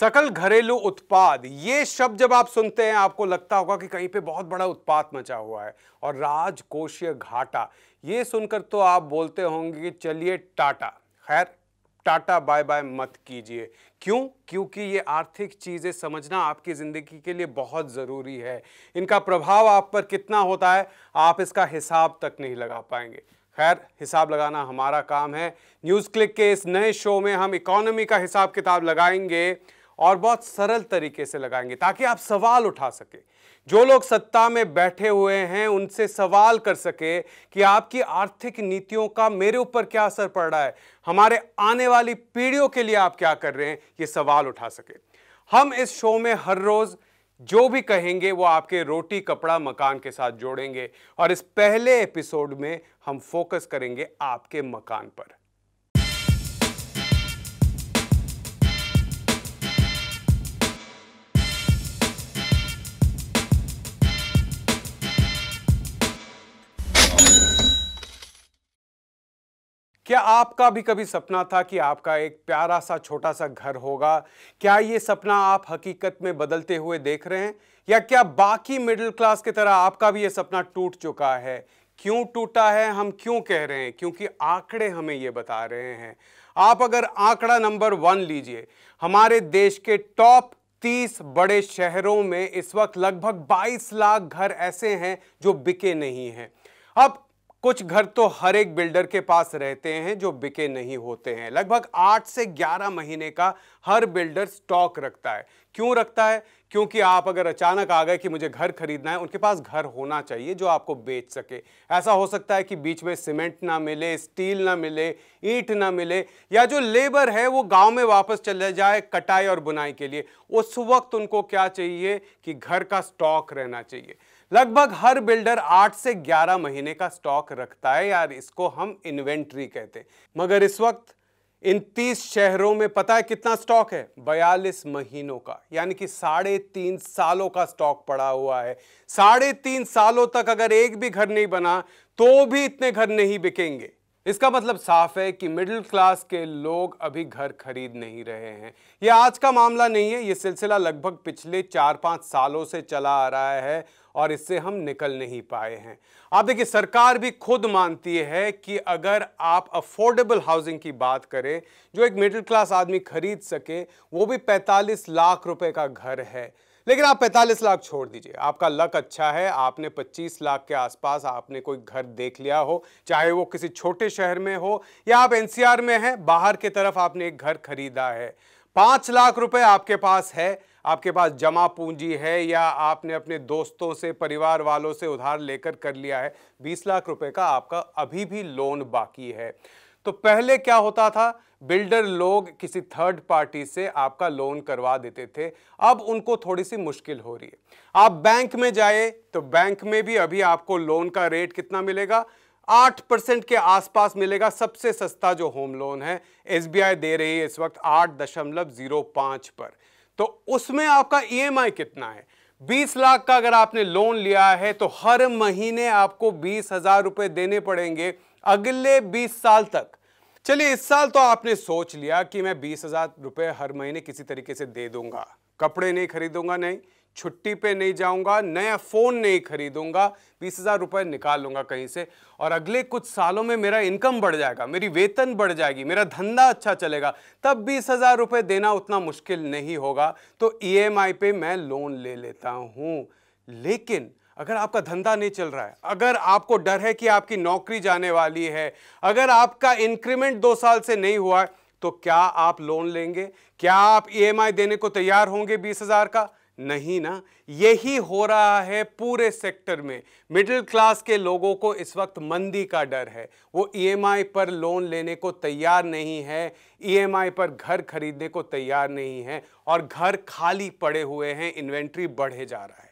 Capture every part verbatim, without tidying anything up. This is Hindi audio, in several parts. सकल घरेलू उत्पाद, ये शब्द जब आप सुनते हैं आपको लगता होगा कि कहीं पे बहुत बड़ा उत्पात मचा हुआ है और राजकोषीय घाटा, ये सुनकर तो आप बोलते होंगे कि चलिए टाटा। खैर टाटा बाय बाय मत कीजिए। क्यों? क्योंकि ये आर्थिक चीज़ें समझना आपकी ज़िंदगी के लिए बहुत ज़रूरी है। इनका प्रभाव आप पर कितना होता है आप इसका हिसाब तक नहीं लगा पाएंगे। खैर हिसाब लगाना हमारा काम है। न्यूज़ क्लिक के इस नए शो में हम इकोनॉमी का हिसाब किताब लगाएंगे और बहुत सरल तरीके से लगाएंगे ताकि आप सवाल उठा सकें। जो लोग सत्ता में बैठे हुए हैं उनसे सवाल कर सके कि आपकी आर्थिक नीतियों का मेरे ऊपर क्या असर पड़ रहा है, हमारे आने वाली पीढ़ियों के लिए आप क्या कर रहे हैं, ये सवाल उठा सके। हम इस शो में हर रोज़ जो भी कहेंगे वो आपके रोटी कपड़ा मकान के साथ जोड़ेंगे और इस पहले एपिसोड में हम फोकस करेंगे आपके मकान पर। क्या आपका भी कभी सपना था कि आपका एक प्यारा सा छोटा सा घर होगा? क्या ये सपना आप हकीकत में बदलते हुए देख रहे हैं या क्या बाकी मिडिल क्लास की तरह आपका भी ये सपना टूट चुका है? क्यों टूटा है, हम क्यों कह रहे हैं? क्योंकि आंकड़े हमें ये बता रहे हैं। आप अगर आंकड़ा नंबर वन लीजिए, हमारे देश के टॉप तीस बड़े शहरों में इस वक्त लगभग बाईस लाख घर ऐसे हैं जो बिके नहीं हैं। अब कुछ घर तो हर एक बिल्डर के पास रहते हैं जो बिके नहीं होते हैं। लगभग आठ से ग्यारह महीने का हर बिल्डर स्टॉक रखता है। क्यों रखता है? क्योंकि आप अगर अचानक आ गए कि मुझे घर खरीदना है, उनके पास घर होना चाहिए जो आपको बेच सके। ऐसा हो सकता है कि बीच में सीमेंट ना मिले, स्टील ना मिले, ईंट ना मिले या जो लेबर है वो गांव में वापस चले जाए कटाई और बुनाई के लिए। उस वक्त उनको क्या चाहिए कि घर का स्टॉक रहना चाहिए। लगभग हर बिल्डर आठ से ग्यारह महीने का स्टॉक रखता है यार, इसको हम इन्वेंट्री कहते हैं। मगर इस वक्त इन तीस शहरों में पता है कितना स्टॉक है? बयालीस महीनों का, यानी कि साढ़े तीन सालों का स्टॉक पड़ा हुआ है। साढ़े तीन सालों तक अगर एक भी घर नहीं बना तो भी इतने घर नहीं बिकेंगे। इसका मतलब साफ है कि मिडिल क्लास के लोग अभी घर खरीद नहीं रहे हैं। ये आज का मामला नहीं है, ये सिलसिला लगभग पिछले चार पाँच सालों से चला आ रहा है और इससे हम निकल नहीं पाए हैं। आप देखिए, सरकार भी खुद मानती है कि अगर आप अफोर्डेबल हाउसिंग की बात करें जो एक मिडिल क्लास आदमी खरीद सके, वो भी पैंतालीस लाख रुपए का घर है। लेकिन आप पैंतालीस लाख छोड़ दीजिए, आपका लक अच्छा है, आपने पच्चीस लाख के आसपास आपने कोई घर देख लिया हो, चाहे वो किसी छोटे शहर में हो या आप एनसीआर में हैं, बाहर की तरफ आपने एक घर खरीदा है, पाँच लाख रुपए आपके पास है, आपके पास जमा पूंजी है या आपने अपने दोस्तों से परिवार वालों से उधार लेकर कर लिया है, बीस लाख रुपए का आपका अभी भी लोन बाकी है। तो पहले क्या होता था, बिल्डर लोग किसी थर्ड पार्टी से आपका लोन करवा देते थे। अब उनको थोड़ी सी मुश्किल हो रही है। आप बैंक में जाए तो बैंक में भी अभी आपको लोन का रेट कितना मिलेगा, आठ परसेंट के आसपास मिलेगा। सबसे सस्ता जो होम लोन है एस बी आई दे रही है इस वक्त आठ दशमलव जीरो पाँच पर। तो उसमें आपका ई एम आई कितना है? बीस लाख का अगर आपने लोन लिया है तो हर महीने आपको बीस हज़ार रुपये देने पड़ेंगे अगले बीस साल तक। चलिए, इस साल तो आपने सोच लिया कि मैं बीस हज़ार रुपये हर महीने किसी तरीके से दे दूंगा, कपड़े नहीं खरीदूंगा, नहीं छुट्टी पे नहीं जाऊंगा, नया फ़ोन नहीं खरीदूंगा, बीस हज़ार रुपये निकाल लूँगा कहीं से और अगले कुछ सालों में मेरा इनकम बढ़ जाएगा, मेरी वेतन बढ़ जाएगी, मेरा धंधा अच्छा चलेगा, तब बीस हज़ार रुपये देना उतना मुश्किल नहीं होगा, तो ई एम आई पे मैं लोन ले लेता हूँ। लेकिन अगर आपका धंधा नहीं चल रहा है, अगर आपको डर है कि आपकी नौकरी जाने वाली है, अगर आपका इंक्रीमेंट दो साल से नहीं हुआ है, तो क्या आप लोन लेंगे? क्या आप ई एम आई देने को तैयार होंगे बीस हज़ार का? नहीं ना। यही हो रहा है पूरे सेक्टर में। मिडिल क्लास के लोगों को इस वक्त मंदी का डर है, वो ई एम आई पर लोन लेने को तैयार नहीं है, ई एम आई पर घर खरीदने को तैयार नहीं है और घर खाली पड़े हुए हैं, इन्वेंट्री बढ़े जा रहा है।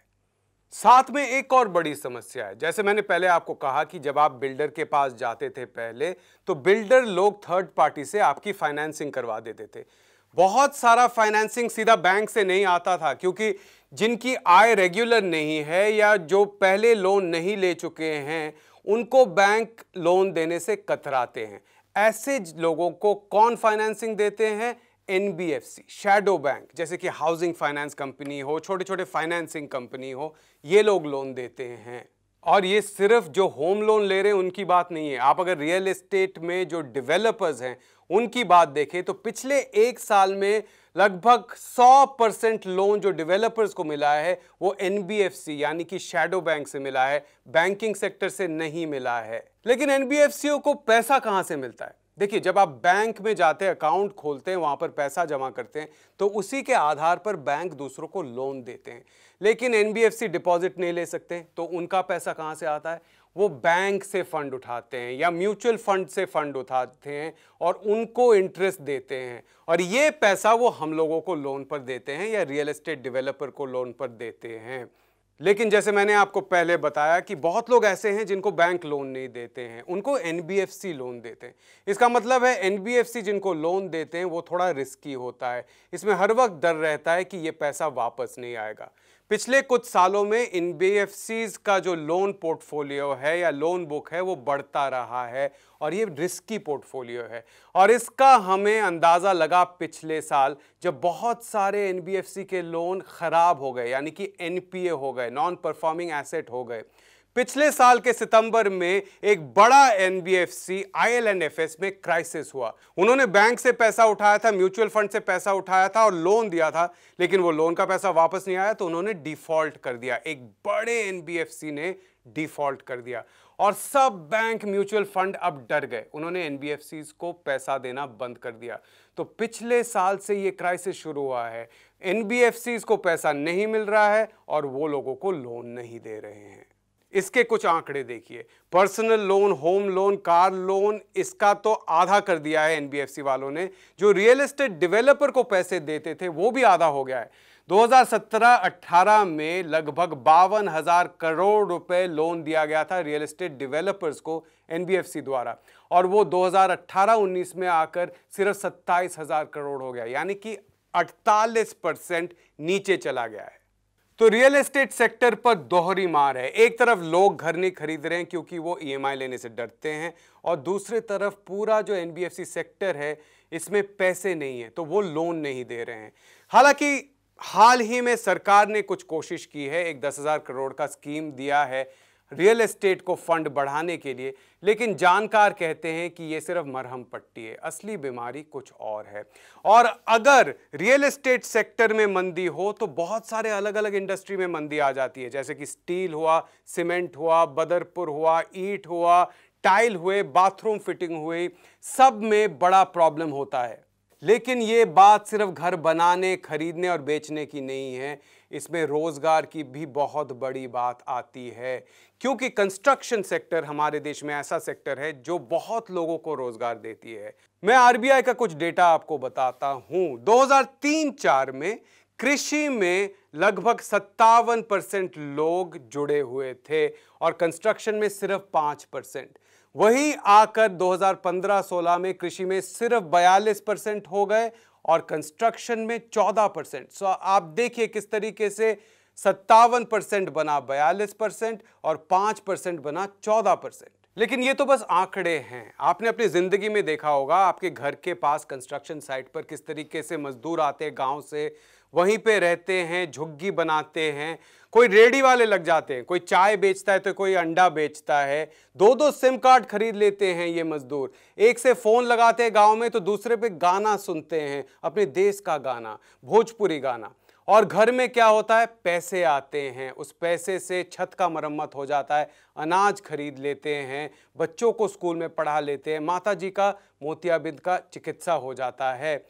साथ में एक और बड़ी समस्या है, जैसे मैंने पहले आपको कहा कि जब आप बिल्डर के पास जाते थे पहले तो बिल्डर लोग थर्ड पार्टी से आपकी फाइनेंसिंग करवा देते थे। बहुत सारा फाइनेंसिंग सीधा बैंक से नहीं आता था क्योंकि जिनकी आय रेगुलर नहीं है या जो पहले लोन नहीं ले चुके हैं उनको बैंक लोन देने से कतराते हैं। ऐसे लोगों को कौन फाइनेंसिंग देते हैं? N B F C, shadow bank, जैसे कि हाउसिंग फाइनेंस कंपनी हो, छोटे छोटे फाइनेंसिंग कंपनी हो, ये लोग लोन देते हैं। और ये सिर्फ जो होम लोन ले रहे हैं उनकी बात नहीं है। आप अगर रियल एस्टेट में जो डेवलपर्स हैं उनकी बात देखें तो पिछले एक साल में लगभग सौ परसेंट लोन जो डेवलपर्स को मिला है वो एन बी एफ सी यानी कि शैडो बैंक से मिला है, बैंकिंग सेक्टर से नहीं मिला है। लेकिन एन बी एफ सी को पैसा कहाँ से मिलता है? देखिए, जब आप बैंक में जाते हैं, अकाउंट खोलते हैं, वहाँ पर पैसा जमा करते हैं तो उसी के आधार पर बैंक दूसरों को लोन देते हैं। लेकिन N B F C deposit नहीं ले सकते, तो उनका पैसा कहाँ से आता है? वो बैंक से फ़ंड उठाते हैं या म्यूचुअल फंड से फ़ंड उठाते हैं और उनको इंटरेस्ट देते हैं, और ये पैसा वो हम लोगों को लोन पर देते हैं या रियल एस्टेट डेवलपर को लोन पर देते हैं। लेकिन जैसे मैंने आपको पहले बताया कि बहुत लोग ऐसे हैं जिनको बैंक लोन नहीं देते हैं, उनको N B F C loan देते हैं। इसका मतलब है एन बी एफ सी जिनको लोन देते हैं वो थोड़ा रिस्की होता है, इसमें हर वक्त डर रहता है कि ये पैसा वापस नहीं आएगा। पिछले कुछ सालों में एन बी एफ सीज़ का जो लोन पोर्टफोलियो है या लोन बुक है वो बढ़ता रहा है और ये रिस्की पोर्टफोलियो है। और इसका हमें अंदाज़ा लगा पिछले साल जब बहुत सारे एन बी एफ सी के लोन ख़राब हो गए, यानी कि एन पी ए हो गए, नॉन परफॉर्मिंग एसेट हो गए। पिछले साल के सितंबर में एक बड़ा N B F C I L and F S में क्राइसिस हुआ। उन्होंने बैंक से पैसा उठाया था, म्यूचुअल फंड से पैसा उठाया था और लोन दिया था, लेकिन वो लोन का पैसा वापस नहीं आया तो उन्होंने डिफ़ॉल्ट कर दिया। एक बड़े एन बी एफ सी ने डिफ़ॉल्ट कर दिया और सब बैंक, म्यूचुअल फंड अब डर गए, उन्होंने एन बी एफ सीज़ को पैसा देना बंद कर दिया। तो पिछले साल से ये क्राइसिस शुरू हुआ है, एन बी एफ सीज़ को पैसा नहीं मिल रहा है और वो लोगों को लोन नहीं दे रहे हैं। इसके कुछ आंकड़े देखिए, personal loan, home loan, car loan, इसका तो आधा कर दिया है एन बी एफ सी वालों ने। जो रियल एस्टेट डेवलपर को पैसे देते थे वो भी आधा हो गया है। दो हज़ार सत्रह अठारह में लगभग बावन हज़ार करोड़ रुपए लोन दिया गया था रियल एस्टेट डेवलपर्स को एन बी एफ सी द्वारा, और वो दो हज़ार अठारह उन्नीस में आकर सिर्फ सत्ताईस हज़ार करोड़ हो गया, यानी कि अड़तालीस परसेंट नीचे चला गया है। तो रियल एस्टेट सेक्टर पर दोहरी मार है। एक तरफ लोग घर नहीं खरीद रहे हैं क्योंकि वो ई एम आई लेने से डरते हैं, और दूसरी तरफ पूरा जो N B F C sector है इसमें पैसे नहीं है तो वो लोन नहीं दे रहे हैं। हालांकि हाल ही में सरकार ने कुछ कोशिश की है, एक दस हज़ार करोड़ का स्कीम दिया है रियल एस्टेट को फंड बढ़ाने के लिए, लेकिन जानकार कहते हैं कि ये सिर्फ मरहम पट्टी है, असली बीमारी कुछ और है। और अगर रियल एस्टेट सेक्टर में मंदी हो तो बहुत सारे अलग अलग इंडस्ट्री में मंदी आ जाती है, जैसे कि स्टील हुआ, सीमेंट हुआ, बदरपुर हुआ, ईंट हुआ, टाइल हुए, बाथरूम फिटिंग हुई, सब में बड़ा प्रॉब्लम होता है। लेकिन ये बात सिर्फ घर बनाने, खरीदने और बेचने की नहीं है, इसमें रोज़गार की भी बहुत बड़ी बात आती है, क्योंकि कंस्ट्रक्शन सेक्टर हमारे देश में ऐसा सेक्टर है जो बहुत लोगों को रोज़गार देती है। मैं आर बी आई का कुछ डेटा आपको बताता हूँ। दो हज़ार तीन चार में कृषि में लगभग सत्तावन परसेंट लोग जुड़े हुए थे और कंस्ट्रक्शन में सिर्फ पाँच परसेंट। वहीं आकर दो हज़ार पंद्रह सोलह में कृषि में सिर्फ बयालीस परसेंट हो गए और कंस्ट्रक्शन में चौदह परसेंट। सो आप देखिए किस तरीके से सत्तावन परसेंट बना बयालीस परसेंट और पाँच परसेंट बना चौदह परसेंट। लेकिन ये तो बस आंकड़े हैं। आपने अपनी ज़िंदगी में देखा होगा आपके घर के पास कंस्ट्रक्शन साइट पर किस तरीके से मजदूर आते हैं गाँव से, वहीं पे रहते हैं, झुग्गी बनाते हैं, कोई रेडी वाले लग जाते हैं, कोई चाय बेचता है तो कोई अंडा बेचता है, दो दो सिम कार्ड खरीद लेते हैं ये मजदूर, एक से फ़ोन लगाते हैं गांव में तो दूसरे पे गाना सुनते हैं, अपने देश का गाना, भोजपुरी गाना। और घर में क्या होता है? पैसे आते हैं, उस पैसे से छत का मरम्मत हो जाता है, अनाज खरीद लेते हैं, बच्चों को स्कूल में पढ़ा लेते हैं, माता जी का मोतियाबिंद का चिकित्सा हो जाता है,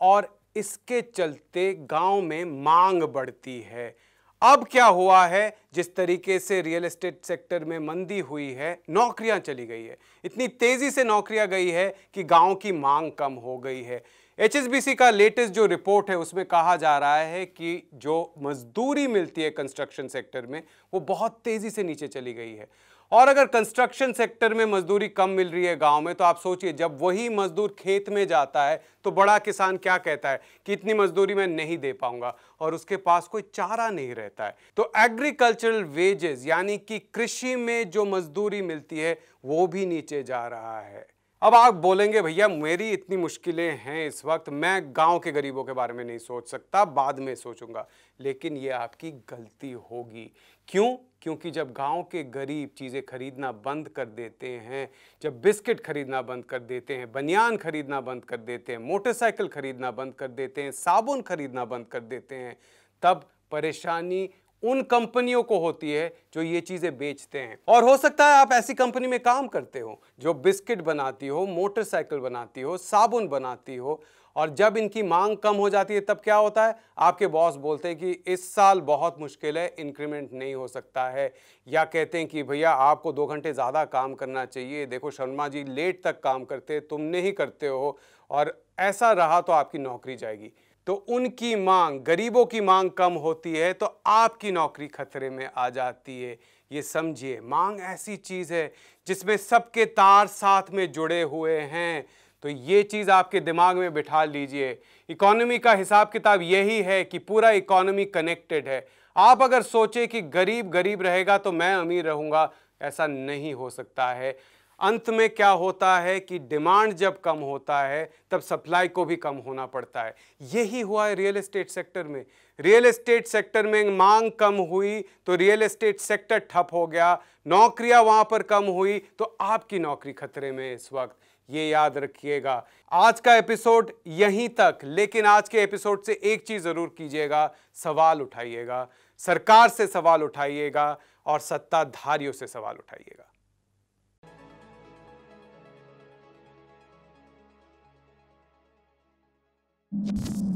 और इसके चलते गांव में मांग बढ़ती है। अब क्या हुआ है, जिस तरीके से रियल एस्टेट सेक्टर में मंदी हुई है, नौकरियां चली गई है, इतनी तेज़ी से नौकरियां गई है कि गांव की मांग कम हो गई है। एच एस बी सी का लेटेस्ट जो रिपोर्ट है उसमें कहा जा रहा है कि जो मजदूरी मिलती है कंस्ट्रक्शन सेक्टर में वो बहुत तेज़ी से नीचे चली गई है। और अगर कंस्ट्रक्शन सेक्टर में मजदूरी कम मिल रही है गांव में, तो आप सोचिए जब वही मजदूर खेत में जाता है तो बड़ा किसान क्या कहता है कि इतनी मजदूरी मैं नहीं दे पाऊंगा, और उसके पास कोई चारा नहीं रहता है। तो एग्रीकल्चरल वेजेस यानी कि कृषि में जो मजदूरी मिलती है वो भी नीचे जा रहा है। अब आप बोलेंगे भैया मेरी इतनी मुश्किलें हैं इस वक्त, मैं गांव के गरीबों के बारे में नहीं सोच सकता, बाद में सोचूंगा। लेकिन ये आपकी गलती होगी। क्यों? क्योंकि जब गांव के गरीब चीज़ें खरीदना बंद कर देते हैं, जब बिस्किट खरीदना बंद कर देते हैं, बनियान खरीदना बंद कर देते हैं, मोटरसाइकिल खरीदना बंद कर देते हैं, साबुन खरीदना बंद कर देते हैं, तब परेशानी उन कंपनियों को होती है जो ये चीज़ें बेचते हैं। और हो सकता है आप ऐसी कंपनी में काम करते हो जो बिस्किट बनाती हो, मोटरसाइकिल बनाती हो, साबुन बनाती हो, और जब इनकी मांग कम हो जाती है तब क्या होता है? आपके बॉस बोलते हैं कि इस साल बहुत मुश्किल है, इंक्रीमेंट नहीं हो सकता है, या कहते हैं कि भैया आपको दो घंटे ज़्यादा काम करना चाहिए, देखो शर्मा जी लेट तक काम करते, तुम नहीं करते हो, और ऐसा रहा तो आपकी नौकरी जाएगी। तो उनकी मांग, गरीबों की मांग कम होती है तो आपकी नौकरी खतरे में आ जाती है। ये समझिए, मांग ऐसी चीज़ है जिसमें सबके तार साथ में जुड़े हुए हैं। तो ये चीज़ आपके दिमाग में बिठा लीजिए। इकोनॉमी का हिसाब किताब यही है कि पूरा इकोनॉमी कनेक्टेड है। आप अगर सोचें कि गरीब गरीब रहेगा तो मैं अमीर रहूँगा, ऐसा नहीं हो सकता है। अंत में क्या होता है कि डिमांड जब कम होता है तब सप्लाई को भी कम होना पड़ता है। यही हुआ है रियल एस्टेट सेक्टर में। रियल एस्टेट सेक्टर में मांग कम हुई तो रियल एस्टेट सेक्टर ठप हो गया, नौकरियां वहां पर कम हुई तो आपकी नौकरी खतरे में इस वक्त। ये याद रखिएगा। आज का एपिसोड यहीं तक, लेकिन आज के एपिसोड से एक चीज़ ज़रूर कीजिएगा, सवाल उठाइएगा, सरकार से सवाल उठाइएगा और सत्ताधारियों से सवाल उठाइएगा। you